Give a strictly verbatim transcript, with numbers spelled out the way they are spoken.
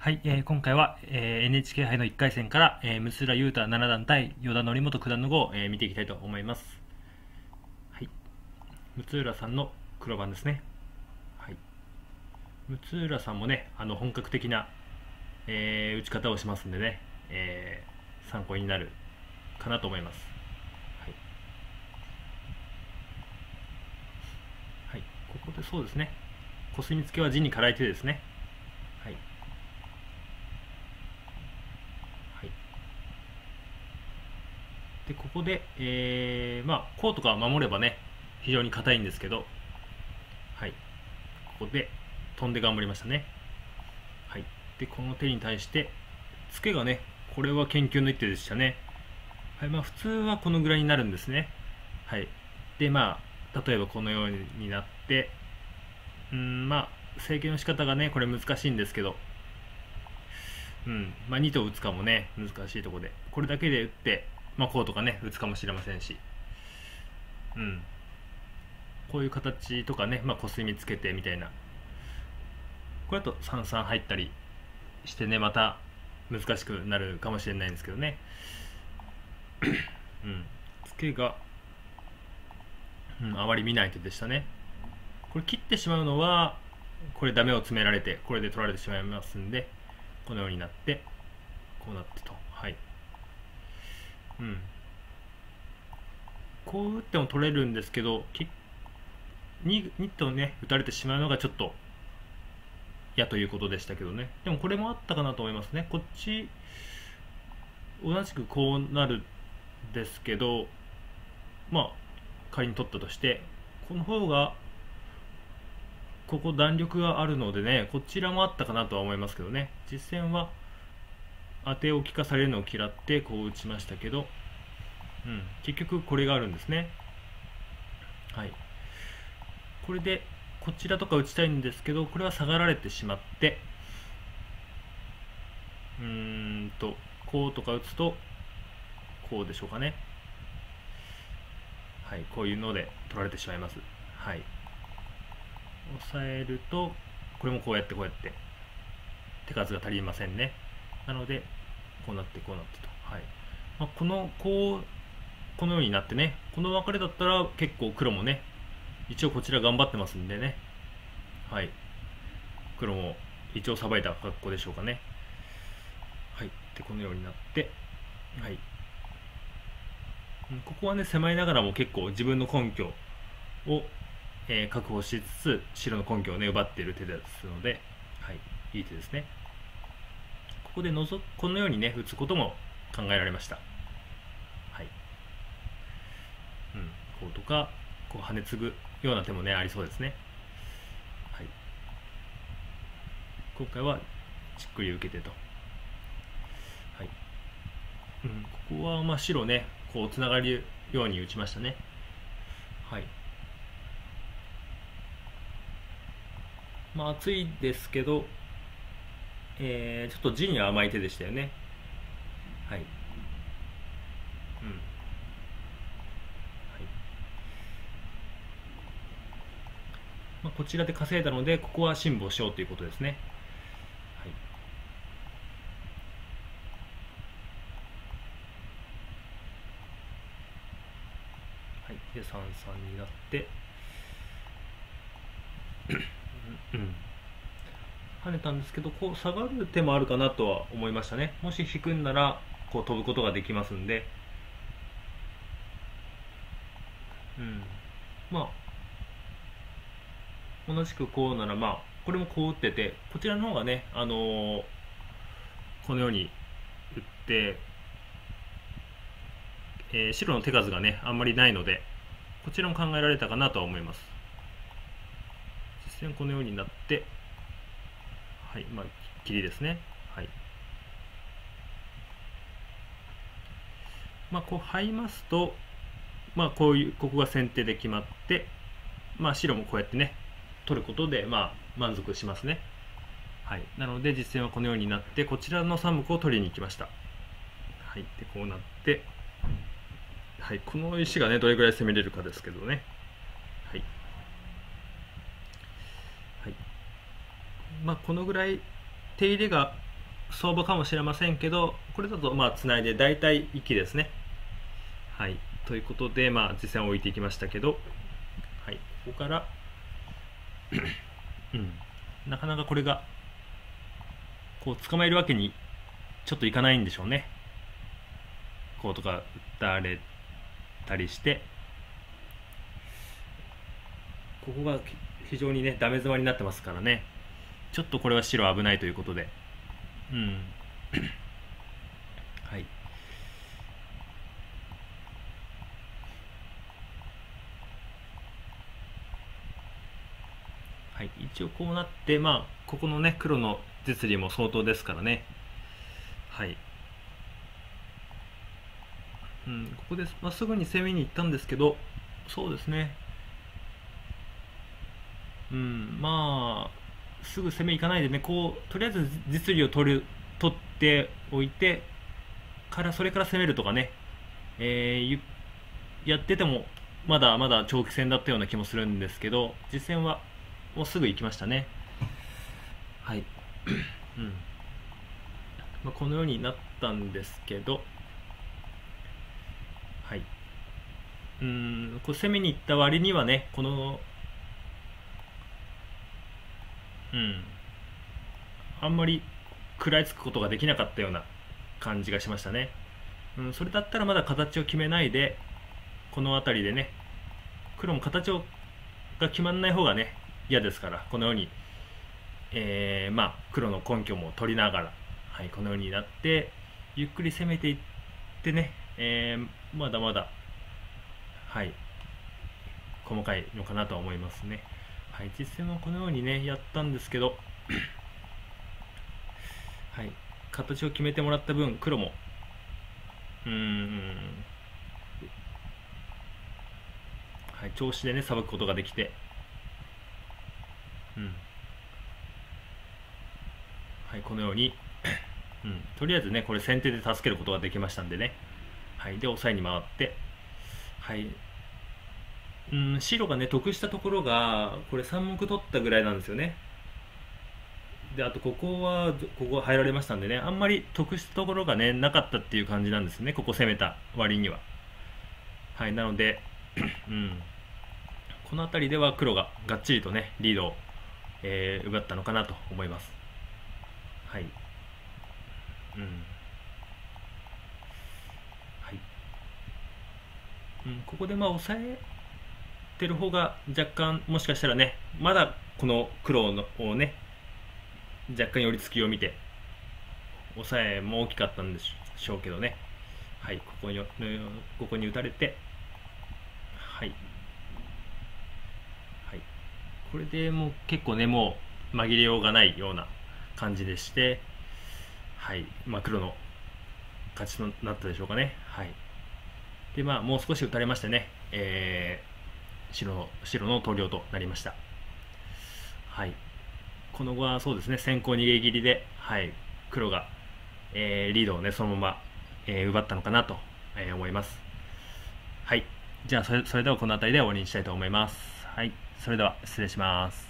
はい、えー、今回は、えー、エヌエイチケー 杯のいっかい戦から、えー、六浦雄太七段対依田則本九段の碁を、えー、見ていきたいと思います。はい、六浦さんの黒番ですね。はい、六浦さんもね、あの本格的な、えー、打ち方をしますんでね、えー、参考になるかなと思います。はい、はい、ここでそうですね、コスミツケは地に辛い手ですね。はいでここで、えー、まあこうとか守ればね非常に硬いんですけど、はいここで飛んで頑張りましたね。はいでこの手に対してツケがねこれは研究の一手でしたね。はいまあ普通はこのぐらいになるんですね。はいでまあ例えばこのようになってうんまあ制限の仕方がねこれ難しいんですけど、うんまあにとう打つかもね難しいところでこれだけで打ってまあこうとかね打つかもしれませんし、うん、こういう形とかね、まあ、コスミつけてみたいなこれだとさんさん入ったりしてねまた難しくなるかもしれないんですけどね、うん、ツケが、うん、あまり見ない手でしたね。これ切ってしまうのはこれダメを詰められてこれで取られてしまいますんでこのようになってこうなってとはい。うん、こう打っても取れるんですけど 2, にとね打たれてしまうのがちょっと嫌ということでしたけどね。でもこれもあったかなと思いますね。こっち同じくこうなるんですけどまあ仮に取ったとしてこの方がここ弾力があるのでねこちらもあったかなとは思いますけどね。実戦は当てを利かされるのを嫌ってこう打ちましたけど、うん、結局これがあるんですね。はいこれでこちらとか打ちたいんですけどこれは下がられてしまってうーんとこうとか打つとこうでしょうかね。はいこういうので取られてしまいます。はい押さえるとこれもこうやってこうやって手数が足りませんね。なのでこうなってこうなってと、はいまあ、このこうこのようになってねこの別れだったら結構黒もね一応こちら頑張ってますんでねはい黒も一応さばいた格好でしょうかね。はいでこのようになってはいここはね狭いながらも結構自分の根拠を、えー、確保しつつ白の根拠をね奪っている手ですので、はい、いい手ですね。ここでのぞこのようにね打つことも考えられました。はいうん、こうとかこう跳ね継ぐような手もねありそうですね。はい、今回はじっくり受けてと、はいうん、ここはまあ白ねこうつながるように打ちましたね。はいまあ、厚いですけどえー、ちょっと地には甘い手でしたよね。はい、うんはいまあ、こちらで稼いだのでここは辛抱しようということですね。はいはい、でさんさんになってうん、うん跳ねたんですけどこう下がる手もあるかなとは思いましたね。もし引くんならこう飛ぶことができますんで、うん、まあ同じくこうならまあこれもこう打っててこちらの方がね、あのー、このように打って、えー、白の手数がねあんまりないのでこちらも考えられたかなとは思います。実戦このようになってはい、まあ切りですね。はい。まあこう入りますと、まあこういうここが先手で決まって、まあ白もこうやってね取ることでまあ満足しますね。はい。なので実戦はこのようになってこちらの三目を取りに行きました。はい。でこうなって、はいこの石がねどれぐらい攻めれるかですけどね。はい。まあこのぐらい手入れが相場かもしれませんけど、これだとまあつないで大体息ですね。はい、ということで、まあ、実戦を置いていきましたけど、はい、ここから、うん、なかなかこれがこう捕まえるわけにちょっといかないんでしょうね。こうとか打たれたりして、ここが非常にねダメ詰まりになってますからね、ちょっとこれは白危ないということで、うんはい、はい、一応こうなって、まあ、ここのね黒の実利も相当ですからね。はい、うん、ここでまっすぐに攻めに行ったんですけど、そうですね、うん、まあすぐ攻めいかないでね、こうとりあえず実利を取る取っておいてからそれから攻めるとかね、えー、やっててもまだまだ長期戦だったような気もするんですけど、実戦はもうすぐ行きましたね。はい、うん、まあ、このようになったんですけど、はい、うん、こう攻めに行った割にはね、このうん、あんまり食らいつくことができなかったような感じがしましたね。うん、それだったらまだ形を決めないで、この辺りでね、黒も形をが決まらない方がね嫌ですから、このように、えーまあ、黒の根拠も取りながら、はい、このようになってゆっくり攻めていってね、えー、まだまだ、はい、細かいのかなとは思いますね。はい、実戦はこのようにねやったんですけど、はい、形を決めてもらった分黒もうーん、はい、調子でねさばくことができて、うんはい、このように、うん、とりあえずねこれ先手で助けることができましたんでね、はい、で抑えに回って、はい、うん、白がね得したところがこれさん目取ったぐらいなんですよね。であとここはここ入られましたんでね、あんまり得したところがねなかったっていう感じなんですね、ここ攻めた割には。はい、なので、うん、この辺りでは黒ががっちりとねリードを、えー、奪ったのかなと思います。はい、うんはいうん、ここでまあ抑えてる方が若干もしかしたらねまだこの黒のをね若干寄り付きを見て抑えも大きかったんでしょうけどね、はい、ここにここに打たれて、はいはい、これでもう結構ねもう紛れようがないような感じでして、はいまあ、黒の勝ちとなったでしょうかね。はい、でまあもう少し打たれましてね、えー白の、白の投了となりました。はい、この後はそうですね先行逃げ切りで、はい、黒が、えー、リードを、ね、そのまま、えー、奪ったのかなと、えー、思います。はい、じゃあそれ、それではこの辺りで終わりにしたいと思います。はい、それでは失礼します。